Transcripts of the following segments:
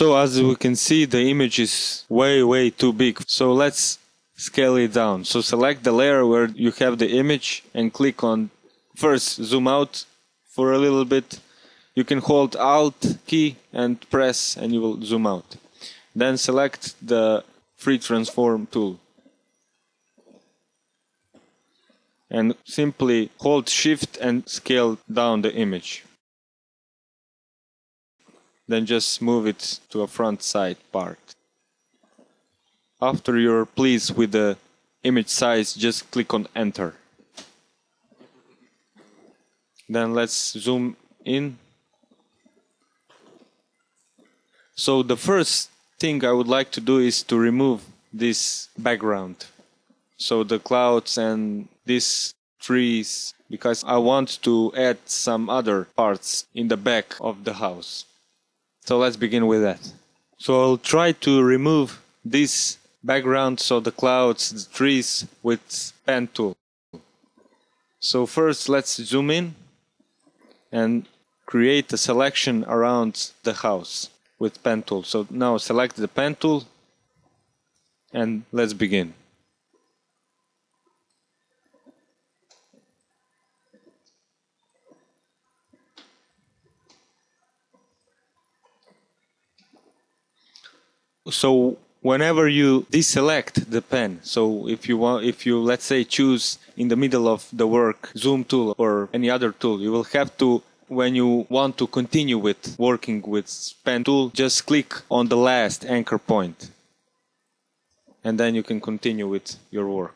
So as we can see, the image is way too big. So let's scale it down. So select the layer where you have the image and click on, first zoom out for a little bit. You can hold Alt key and press and you will zoom out. Then select the free transform tool. And simply hold Shift and scale down the image. Then just move it to a front side part. After you're pleased with the image size, just click on Enter. Then let's zoom in. So the first thing I would like to do is to remove this background. So the clouds and these trees, because I want to add some other parts in the back of the house. So let's begin with that. So I'll try to remove this background, so the clouds, the trees, with pen tool. So first let's zoom in and create a selection around the house with pen tool. So now select the pen tool and let's begin. So whenever you deselect the pen, so if you want, if you, let's say, choose in the middle of the work zoom tool or any other tool, you will have to, when you want to continue with working with pen tool, just click on the last anchor point. And then you can continue with your work.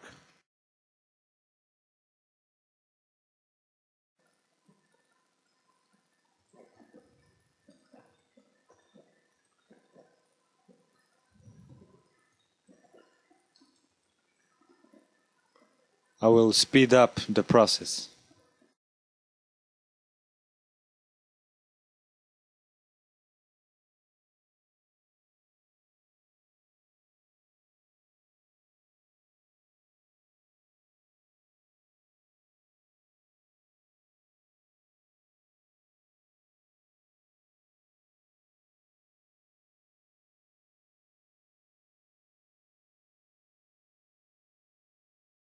I will speed up the process.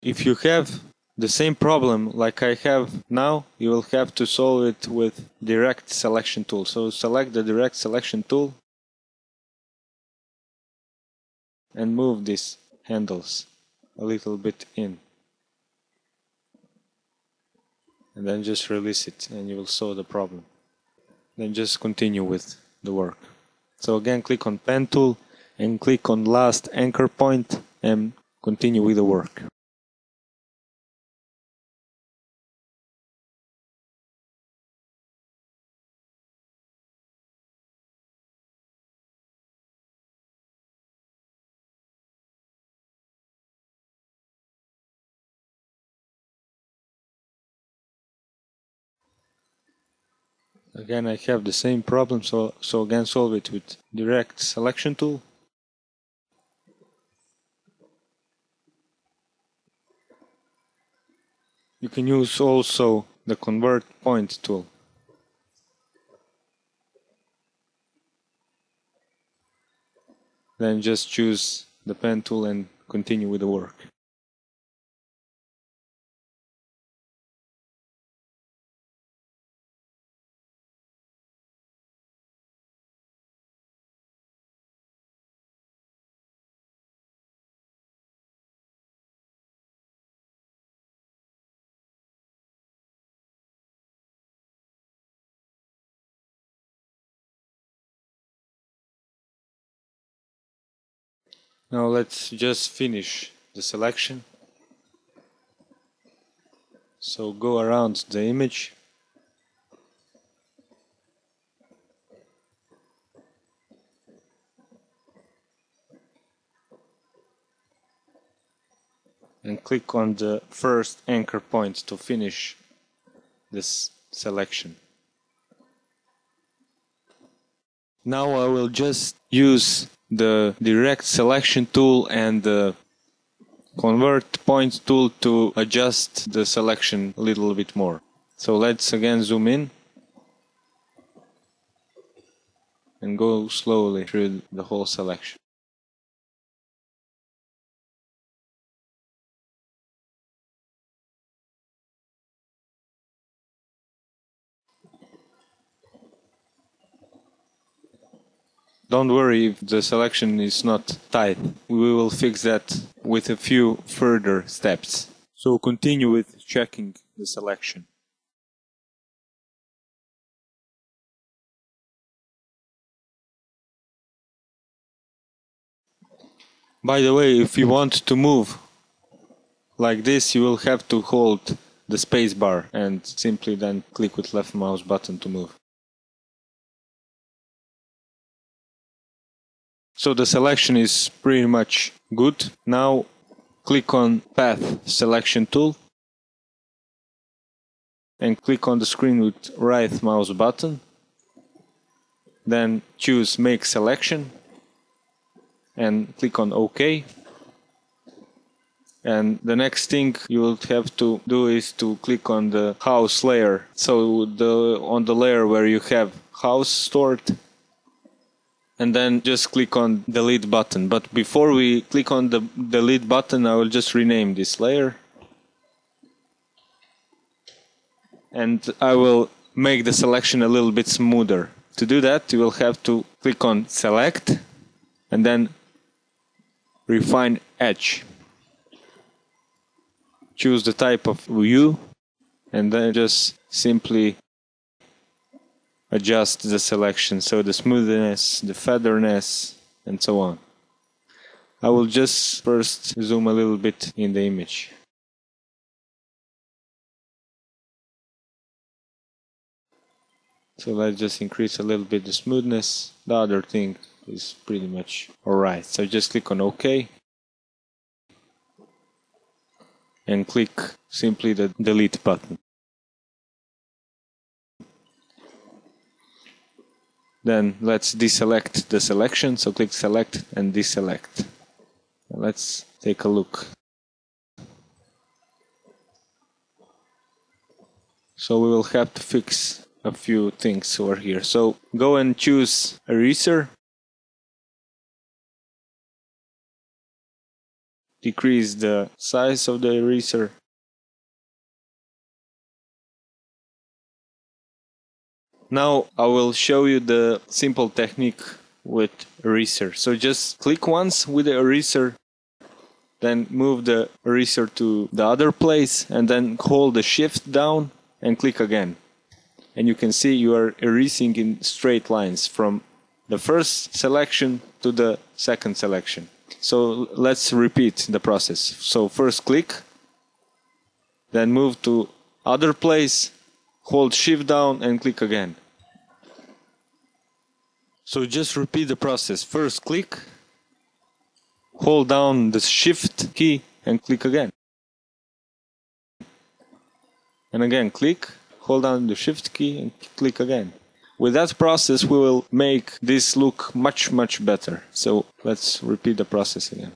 If you have the same problem like I have now, you will have to solve it with direct selection tool. So select the direct selection tool and move these handles a little bit in. And then just release it and you will solve the problem. Then just continue with the work. So again, click on pen tool and click on last anchor point and continue with the work. Again, I have the same problem, so again solve it with direct selection tool. You can use also the convert point tool. Then just choose the pen tool and continue with the work. Now let's just finish the selection. So go around the image. And click on the first anchor point to finish this selection. Now I will just use the direct selection tool and the convert points tool to adjust the selection a little bit more. So let's again zoom in and and go slowly through the whole selection. Don't worry if the selection is not tight. We will fix that with a few further steps. So continue with checking the selection. By the way, if you want to move like this, you will have to hold the space bar and simply then click with left mouse button to move. So the selection is pretty much good. Now click on Path Selection Tool and click on the screen with right mouse button. Then choose Make Selection and click on OK. And the next thing you will have to do is to click on the house layer. So on the layer where you have house stored, and then just click on delete button. But before we click on the delete button, I will just rename this layer. And I will make the selection a little bit smoother. To do that, you will have to click on select and then refine edge. Choose the type of view and then just simply adjust the selection, so the smoothness, the featherness, and so on. I will just first zoom a little bit in the image. So let's just increase a little bit the smoothness. The other thing is pretty much alright. So just click on OK and click simply the delete button. Then let's deselect the selection, so click select and deselect. Let's take a look. So we will have to fix a few things over here. So go and choose Eraser. Decrease the size of the eraser. Now I will show you the simple technique with eraser. So just click once with the eraser, then move the eraser to the other place and then hold the shift down and click again. And you can see you are erasing in straight lines from the first selection to the second selection. So let's repeat the process. So first click, then move to other place, hold shift down and click again. So just repeat the process. First click, hold down the shift key and click again. And again click, hold down the shift key and click again. With that process we will make this look much better. So let's repeat the process again.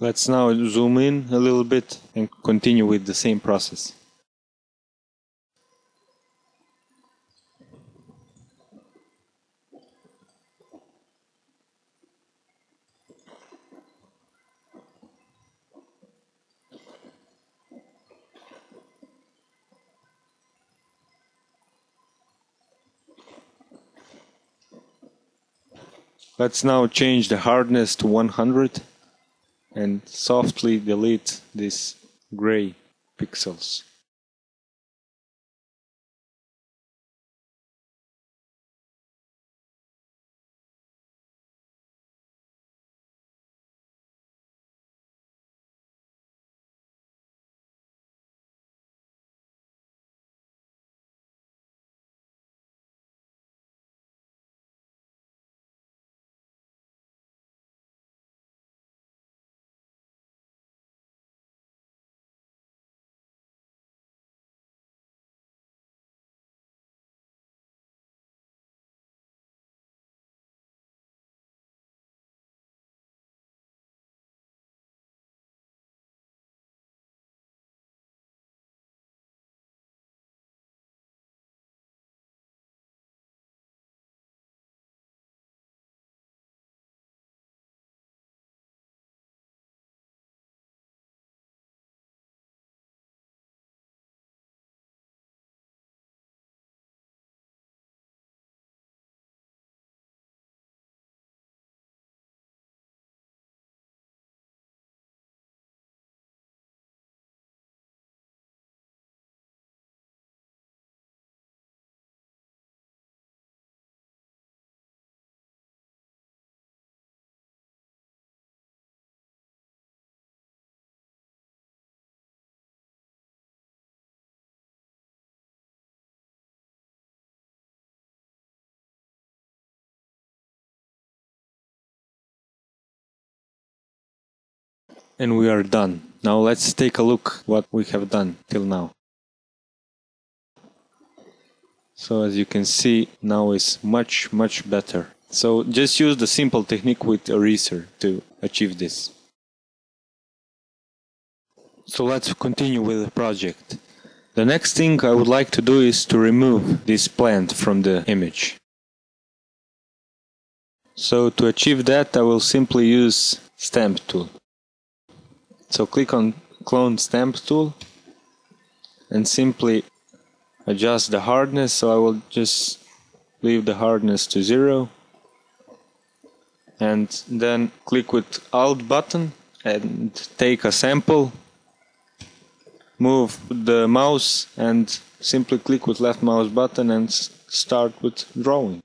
Let's now zoom in a little bit and continue with the same process. Let's now change the hardness to 100. And softly delete these gray pixels. and we are done. Now let's take a look what we have done till now. So as you can see, now it's much better. So just use the simple technique with eraser to achieve this. So let's continue with the project. The next thing I would like to do is to remove this plant from the image. So to achieve that, I will simply use stamp tool. So click on clone stamp tool and simply adjust the hardness. So I will just leave the hardness to 0 and then click with Alt button and take a sample. Move the mouse and simply click with left mouse button and start with drawing.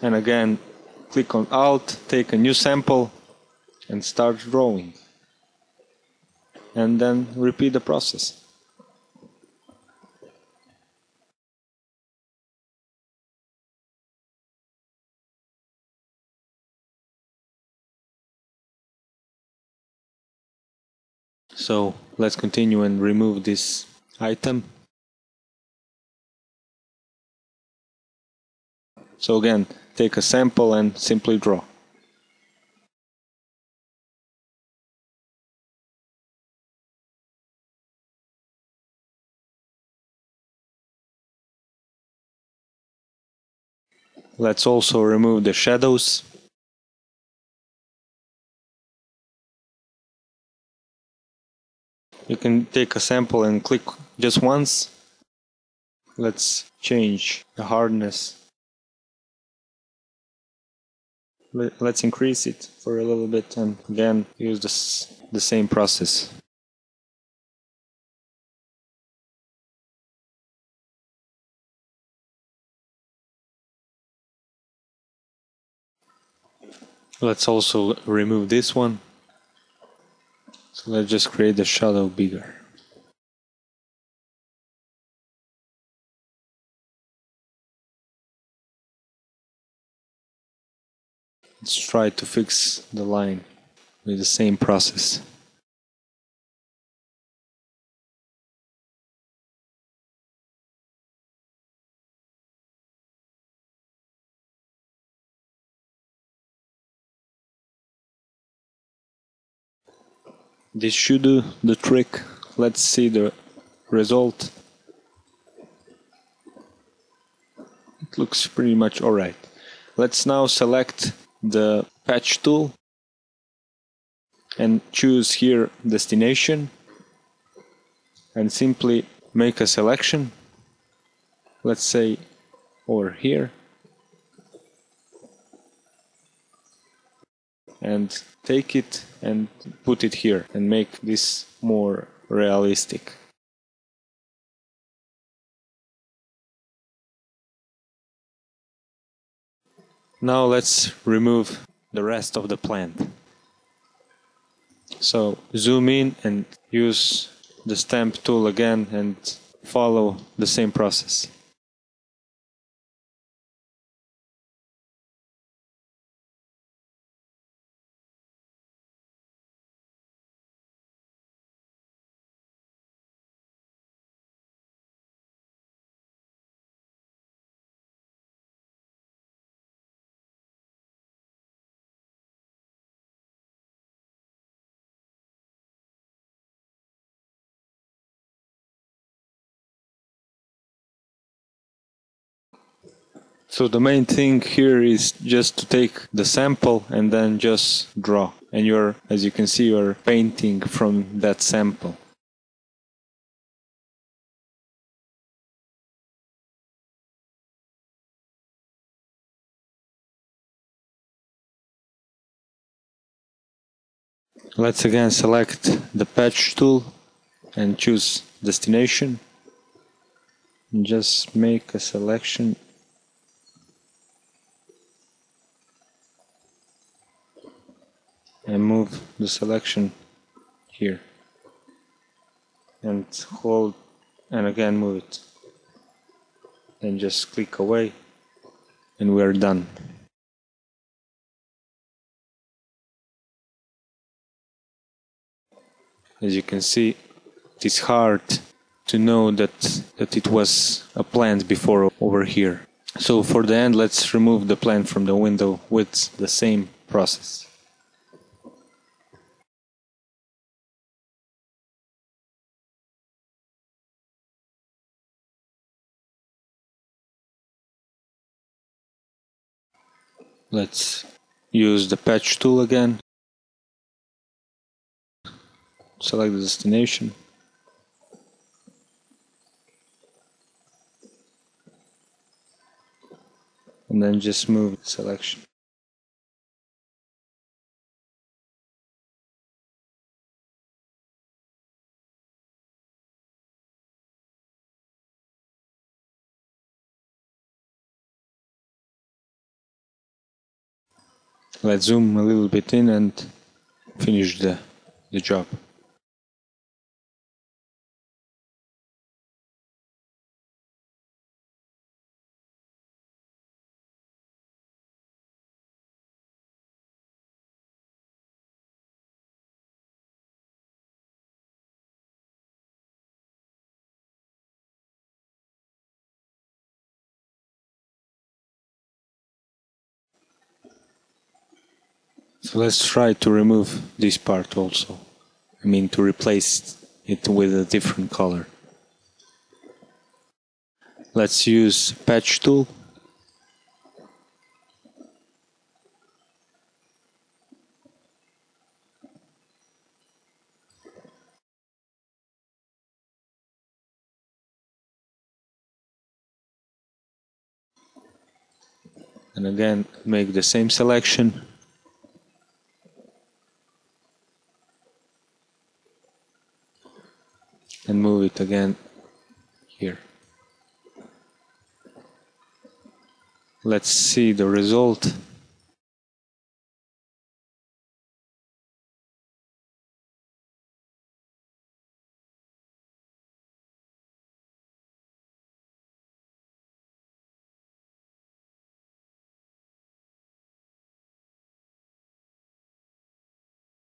And again, click on Alt, take a new sample and start drawing. And then repeat the process. So let's continue and remove this item. So again, take a sample and simply draw. Let's also remove the shadows. You can take a sample and click just once. Let's change the hardness. Let's increase it for a little bit and again use the same process. Let's also remove this one. So let's just create the shadow bigger. Let's try to fix the line with the same process. This should do the trick. Let's see the result. It looks pretty much alright. Let's now select the patch tool and choose here destination and simply make a selection. Let's say over here and take it and put it here and make this more realistic. Now let's remove the rest of the plant. So zoom in and use the stamp tool again and follow the same process. So the main thing here is just to take the sample and then just draw. And you're, as you can see, you're painting from that sample. Let's again select the patch tool and choose destination. And just make a selection. And move the selection here and hold and again move it and just click away and we're done. As you can see, it is hard to know that it was a plant before over here. So for the end, let's remove the plant from the window with the same process. Let's use the patch tool again. Select the destination. And then just move the selection. Let's zoom a little bit in and finish the job. So let's try to remove this part also. I mean, to replace it with a different color. Let's use patch tool. And again, make the same selection. And move it again here. Let's see the result.